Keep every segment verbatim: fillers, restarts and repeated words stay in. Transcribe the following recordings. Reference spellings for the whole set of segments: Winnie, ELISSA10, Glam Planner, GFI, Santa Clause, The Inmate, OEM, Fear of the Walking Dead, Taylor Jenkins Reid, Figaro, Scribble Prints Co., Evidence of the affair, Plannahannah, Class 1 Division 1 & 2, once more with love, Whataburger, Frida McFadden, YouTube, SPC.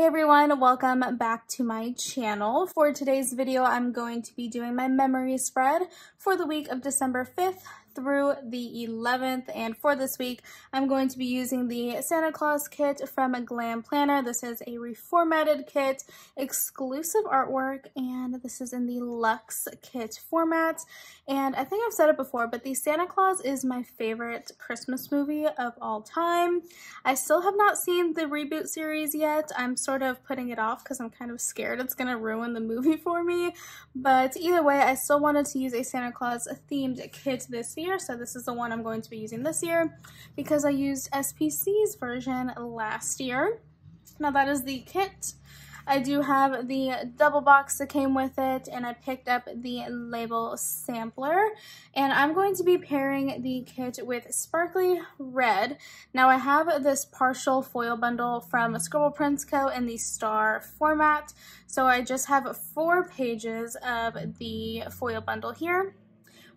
Hey everyone, welcome back to my channel. For today's video, I'm going to be doing my memory spread for the week of December fifth through the eleventh. And for this week, I'm going to be using the Santa Claus kit from Glam Planner. This is a reformatted kit, exclusive artwork, and this is in the luxe kit format. And I think I've said it before, but the Santa Claus is my favorite Christmas movie of all time. I still have not seen the reboot series yet. I'm sort of putting it off because I'm kind of scared it's going to ruin the movie for me. But either way, I still wanted to use a Santa Claus themed kit this year. Year, so this is the one I'm going to be using this year because I used S P C's version last year. Now that is the kit. I do have the double box that came with it, and I picked up the label sampler, and I'm going to be pairing the kit with sparkly red. Now I have this partial foil bundle from Scribble Prints Co. in the star format, so I just have four pages of the foil bundle here,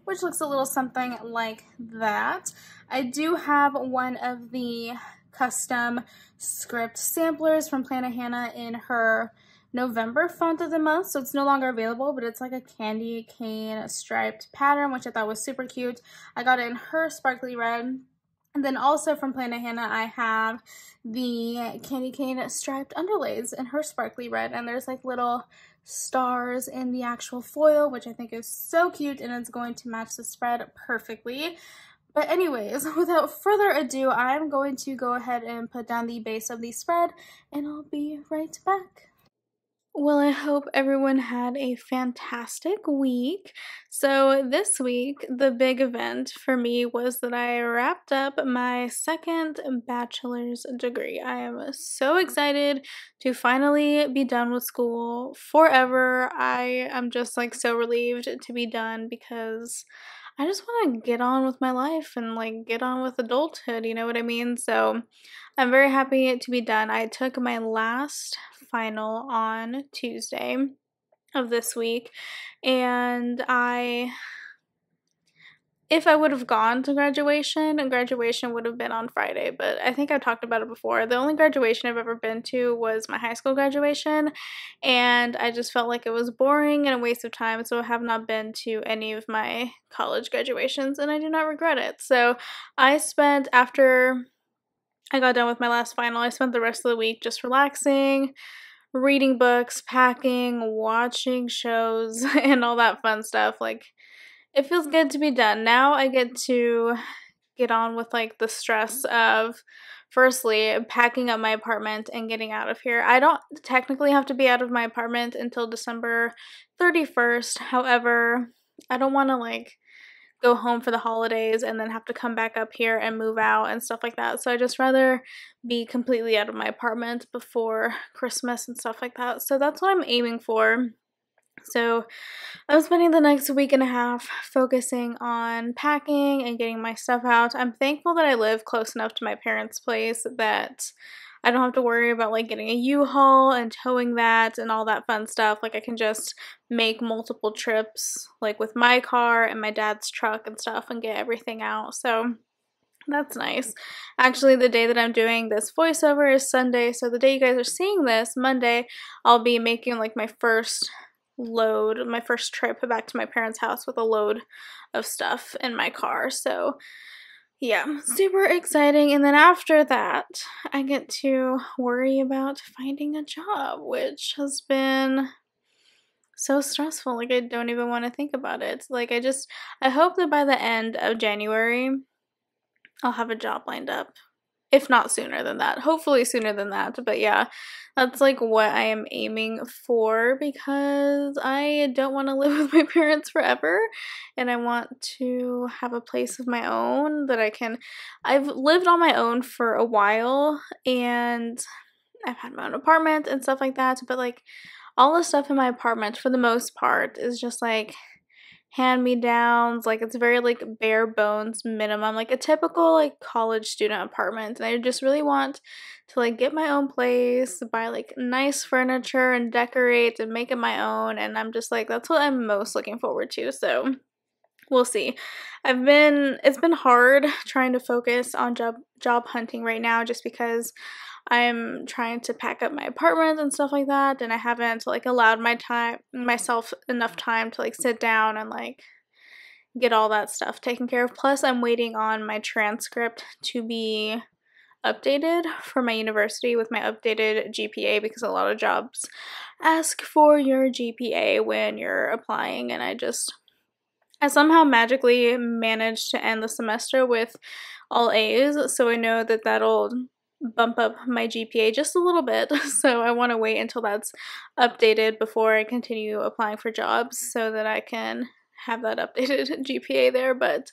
which looks a little something like that. I do have one of the custom script samplers from Plannahannah in her November font of the month, so it's no longer available, but it's like a candy cane striped pattern, which I thought was super cute. I got it in her sparkly red. And then also from Plannahannah, I have the candy cane striped underlays in her sparkly red, and there's like little stars in the actual foil, which I think is so cute, and it's going to match the spread perfectly. But anyways, without further ado, I'm going to go ahead and put down the base of the spread, and I'll be right back. Well, I hope everyone had a fantastic week. So this week, the big event for me was that I wrapped up my second bachelor's degree. I am so excited to finally be done with school forever. I am just like so relieved to be done because I just want to get on with my life and like get on with adulthood, you know what I mean? So I'm very happy to be done. I took my last final on Tuesday of this week, and I, if I would have gone to graduation, and graduation would have been on Friday, but I think I've talked about it before. The only graduation I've ever been to was my high school graduation, and I just felt like it was boring and a waste of time, so I have not been to any of my college graduations, and I do not regret it. So I spent, after I got done with my last final, I spent the rest of the week just relaxing, reading books, packing, watching shows, and all that fun stuff. Like, it feels good to be done. Now I get to get on with like the stress of, firstly, packing up my apartment and getting out of here. I don't technically have to be out of my apartment until December thirty-first. However, I don't want to like go home for the holidays and then have to come back up here and move out and stuff like that. So I just rather be completely out of my apartment before Christmas and stuff like that. So that's what I'm aiming for. So I'm spending the next week and a half focusing on packing and getting my stuff out. I'm thankful that I live close enough to my parents' place that I don't have to worry about like getting a U-Haul and towing that and all that fun stuff. Like, I can just make multiple trips like with my car and my dad's truck and stuff and get everything out. So that's nice. Actually, the day that I'm doing this voiceover is Sunday. So the day you guys are seeing this, Monday, I'll be making like my first load, my first trip back to my parents' house with a load of stuff in my car. So yeah, super exciting. And then after that, I get to worry about finding a job, which has been so stressful. Like, I don't even want to think about it. Like, I just, I hope that by the end of January, I'll have a job lined up. If not sooner than that. Hopefully sooner than that. But yeah, that's like what I am aiming for, because I don't want to live with my parents forever, and I want to have a place of my own that I can... I've lived on my own for a while, and I've had my own apartment and stuff like that, but like all the stuff in my apartment for the most part is just like hand-me-downs. Like, it's very like bare bones minimum, like a typical like college student apartment, and I just really want to like get my own place, buy like nice furniture and decorate and make it my own, and I'm just like, that's what I'm most looking forward to. So we'll see. I've been, it's been hard trying to focus on job job hunting right now, just because I'm trying to pack up my apartment and stuff like that, and I haven't like allowed my time myself enough time to like sit down and like get all that stuff taken care of. Plus I'm waiting on my transcript to be updated for my university with my updated G P A, because a lot of jobs ask for your G P A when you're applying, and I just I somehow magically managed to end the semester with all A's, so I know that that'll bump up my G P A just a little bit, so I want to wait until that's updated before I continue applying for jobs so that I can have that updated G P A there. But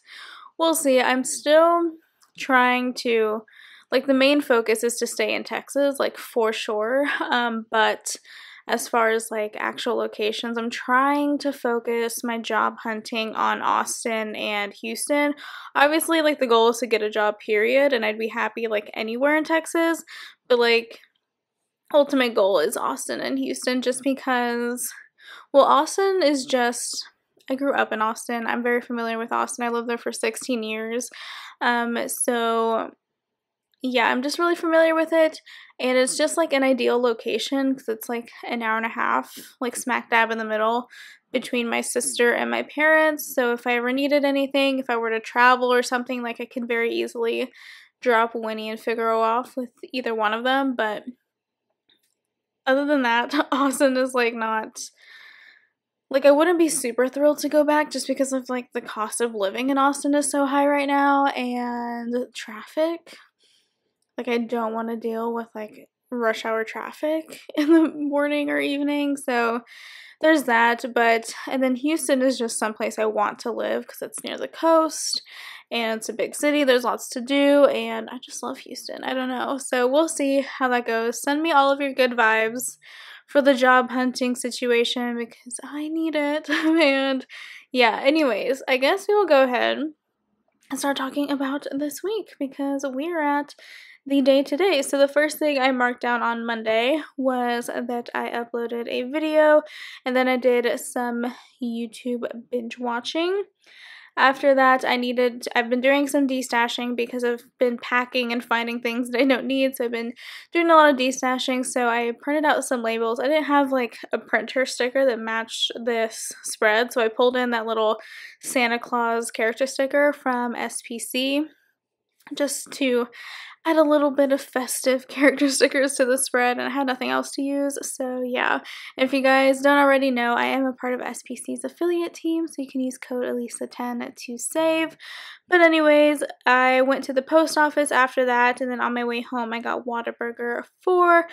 we'll see. I'm still trying to, like, the main focus is to stay in Texas, like, for sure, um, but as far as, like, actual locations, I'm trying to focus my job hunting on Austin and Houston. Obviously, like, the goal is to get a job, period, and I'd be happy, like, anywhere in Texas, but, like, ultimate goal is Austin and Houston, just because, well, Austin is just, I grew up in Austin. I'm very familiar with Austin. I lived there for sixteen years, um, so yeah, I'm just really familiar with it, and it's just, like, an ideal location, because it's, like, an hour and a half, like, smack dab in the middle between my sister and my parents, so if I ever needed anything, if I were to travel or something, like, I could very easily drop Winnie and Figaro off with either one of them. But other than that, Austin is, like, not, like, I wouldn't be super thrilled to go back just because of, like, the cost of living in Austin is so high right now, and traffic. Like, I don't want to deal with, like, rush hour traffic in the morning or evening, so there's that. But, and then Houston is just someplace I want to live because it's near the coast, and it's a big city, there's lots to do, and I just love Houston. I don't know, so we'll see how that goes. Send me all of your good vibes for the job hunting situation, because I need it, and yeah, anyways, I guess we will go ahead and start talking about this week, because we're at the day today. So the first thing I marked down on Monday was that I uploaded a video, and then I did some YouTube binge watching. After that, I needed, I've been doing some destashing because I've been packing and finding things that I don't need, so I've been doing a lot of destashing, so I printed out some labels. I didn't have, like, a printer sticker that matched this spread, so I pulled in that little Santa Claus character sticker from S P C just to add a little bit of festive character stickers to the spread, and I had nothing else to use, so yeah. And if you guys don't already know, I am a part of S P C's affiliate team, so you can use code Elisa ten to save. But anyways, I went to the post office after that, and then on my way home I got Whataburger for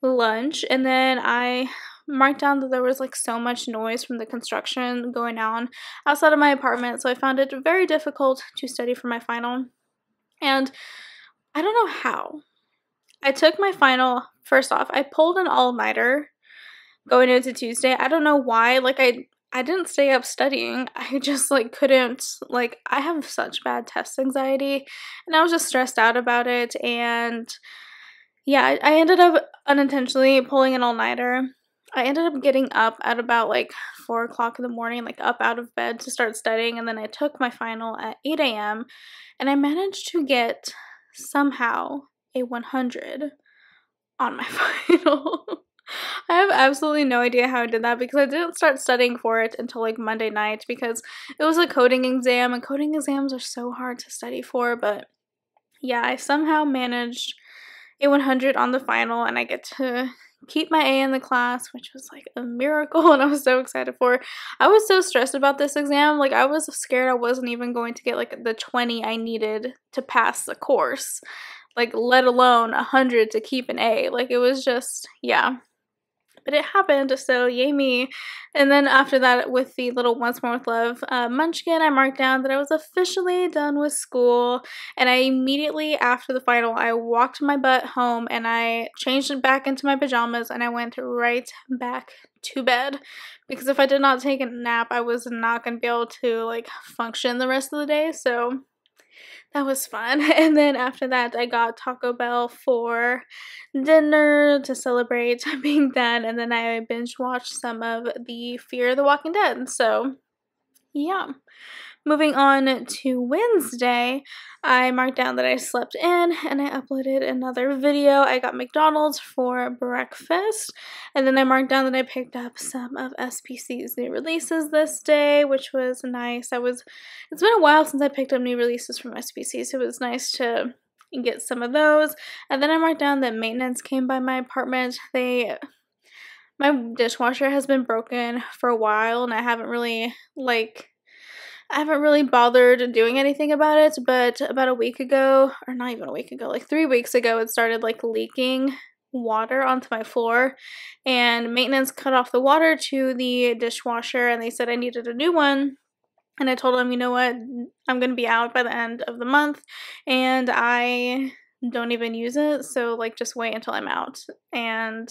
lunch, and then I marked down that there was, like, so much noise from the construction going on outside of my apartment, so I found it very difficult to study for my final. And I don't know how. I took my final, first off, I pulled an all-nighter going into Tuesday. I don't know why. Like, I I didn't stay up studying. I just, like, couldn't, like, I have such bad test anxiety, and I was just stressed out about it, and yeah, I, I ended up unintentionally pulling an all-nighter. I ended up getting up at about, like, four o'clock in the morning, like, up out of bed to start studying, and then I took my final at eight a m, and I managed to get somehow a one hundred on my final. I have absolutely no idea how I did that, because I didn't start studying for it until, like, Monday night, because it was a coding exam, and coding exams are so hard to study for. But yeah, I somehow managed a one hundred on the final, and I get to keep my A in the class, which was, like, a miracle, and I was so excited for it. I was so stressed about this exam. Like, I was scared I wasn't even going to get, like, the twenty I needed to pass the course, like, let alone one hundred to keep an A. Like, it was just, yeah. But it happened, so yay me. And then after that, with the little Once More With Love uh, munchkin, I marked down that I was officially done with school, and I immediately after the final, I walked my butt home, and I changed it back into my pajamas, and I went right back to bed, because if I did not take a nap, I was not going to be able to, like, function the rest of the day, so that was fun. And then after that, I got Taco Bell for dinner to celebrate being done, and then I binge watched some of the Fear of the Walking Dead, so yeah. Moving on to Wednesday, I marked down that I slept in and I uploaded another video. I got McDonald's for breakfast, and then I marked down that I picked up some of S P C's new releases this day, which was nice. I was, it's been a while since I picked up new releases from S P C, so it was nice to get some of those. And then I marked down that maintenance came by my apartment. They, my dishwasher has been broken for a while, and I haven't really, like, I haven't really bothered doing anything about it, but about a week ago, or not even a week ago, like three weeks ago, it started, like, leaking water onto my floor, and maintenance cut off the water to the dishwasher, and they said I needed a new one. And I told them, you know what, I'm going to be out by the end of the month, and I don't even use it, so, like, just wait until I'm out. And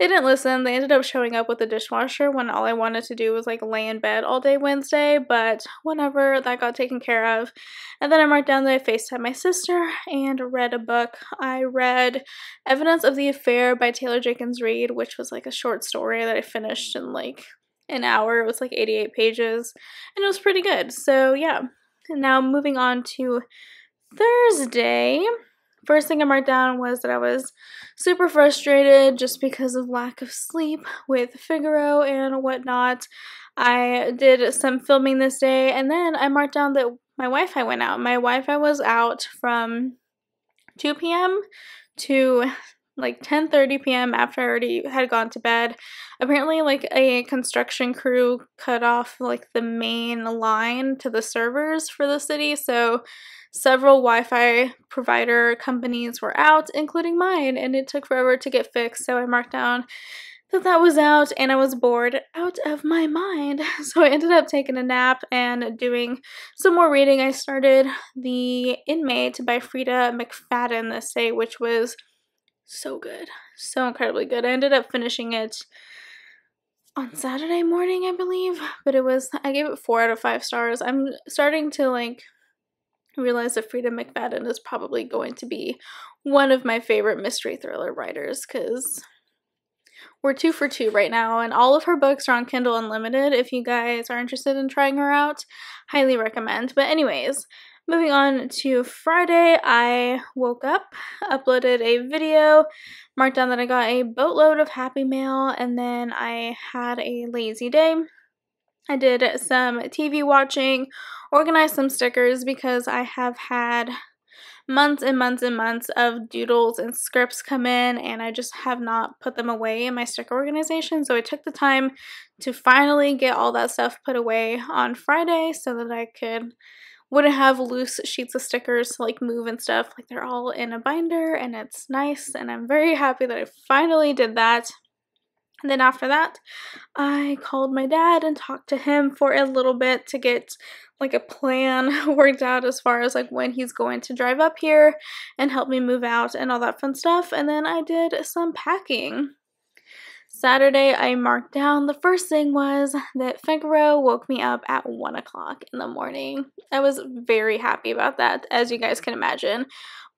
they didn't listen. They ended up showing up with the dishwasher when all I wanted to do was, like, lay in bed all day Wednesday, but whatever, that got taken care of. And then I marked down that I FaceTimed my sister and read a book. I read Evidence of the Affair by Taylor Jenkins Reid, which was, like, a short story that I finished in, like, an hour. It was like eighty-eight pages, and it was pretty good. So yeah. And now moving on to Thursday. First thing I marked down was that I was super frustrated just because of lack of sleep with Figaro and whatnot. I did some filming this day, and then I marked down that my Wi-Fi went out. My Wi-Fi was out from two p m to like ten thirty p m after I already had gone to bed. Apparently, like, a construction crew cut off, like, the main line to the servers for the city, so several Wi-Fi provider companies were out, including mine, and it took forever to get fixed, so I marked down that that was out, and I was bored out of my mind, so I ended up taking a nap and doing some more reading. I started The Inmate by Frida McFadden this day, which was so good. So incredibly good. I ended up finishing it on Saturday morning, I believe, but it was, I gave it four out of five stars. I'm starting to, like, realize that Frida McFadden is probably going to be one of my favorite mystery thriller writers, because we're two for two right now, and all of her books are on Kindle Unlimited. If you guys are interested in trying her out, highly recommend. But anyways, moving on to Friday, I woke up, uploaded a video, marked down that I got a boatload of happy mail, and then I had a lazy day. I did some T V watching, organized some stickers because I have had months and months and months of doodles and scripts come in, and I just have not put them away in my sticker organization. So I took the time to finally get all that stuff put away on Friday so that I could wouldn't have loose sheets of stickers to, like, move and stuff. Like, they're all in a binder, and it's nice, and I'm very happy that I finally did that. And then after that, I called my dad and talked to him for a little bit to get, like, a plan worked out as far as, like, when he's going to drive up here and help me move out and all that fun stuff. And then I did some packing. Saturday, I marked down the first thing was that Figaro woke me up at one o'clock in the morning. I was very happy about that, as you guys can imagine.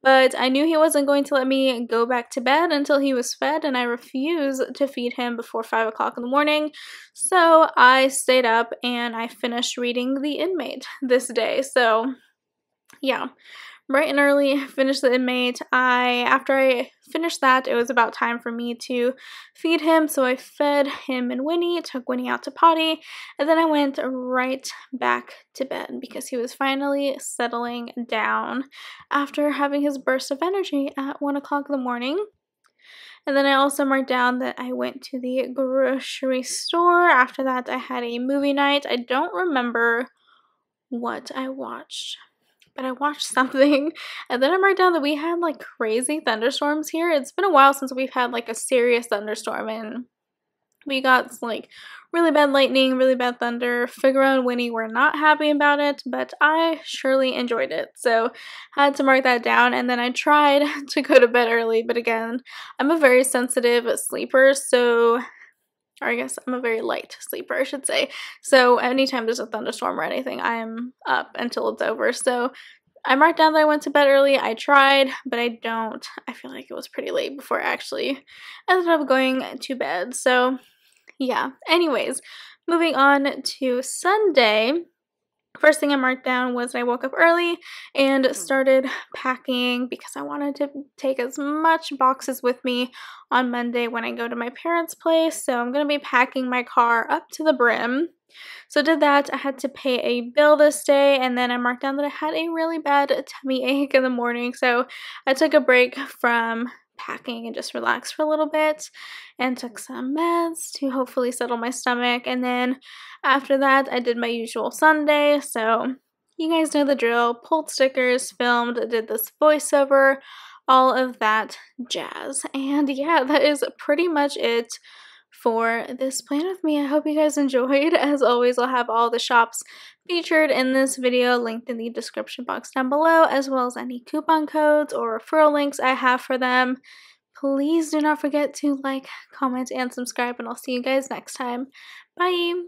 But I knew he wasn't going to let me go back to bed until he was fed, and I refuse to feed him before five o'clock in the morning. So I stayed up, and I finished reading The Inmate this day. So, yeah. Bright and early, finished The Inmate. I, after I finished that, it was about time for me to feed him, so I fed him and Winnie, took Winnie out to potty, and then I went right back to bed because he was finally settling down after having his burst of energy at one o'clock in the morning. And then I also marked down that I went to the grocery store. After that, I had a movie night. I don't remember what I watched, but I watched something. And then I marked down that we had, like, crazy thunderstorms here. It's been a while since we've had, like, a serious thunderstorm, and we got, like, really bad lightning, really bad thunder. Figaro and Winnie were not happy about it, but I surely enjoyed it, so I had to mark that down. And then I tried to go to bed early, but again, I'm a very sensitive sleeper, so or I guess I'm a very light sleeper, I should say. So anytime there's a thunderstorm or anything, I'm up until it's over. So I marked down that I went to bed early. I tried, but I don't. I feel like it was pretty late before I actually ended up going to bed. So yeah. Anyways, moving on to Sunday. First thing I marked down was that I woke up early and started packing because I wanted to take as much boxes with me on Monday when I go to my parents' place. So I'm going to be packing my car up to the brim. So did that. I had to pay a bill this day, and then I marked down that I had a really bad tummy ache in the morning. So I took a break from packing and just relaxed for a little bit and took some meds to hopefully settle my stomach. And then after that, I did my usual Sunday. So you guys know the drill. Pulled stickers, filmed, did this voiceover, all of that jazz. And yeah, that is pretty much it for this plan with me. I hope you guys enjoyed. As always, I'll have all the shops featured in this video linked in the description box down below, as well as any coupon codes or referral links I have for them. Please do not forget to like, comment, and subscribe, and I'll see you guys next time. Bye!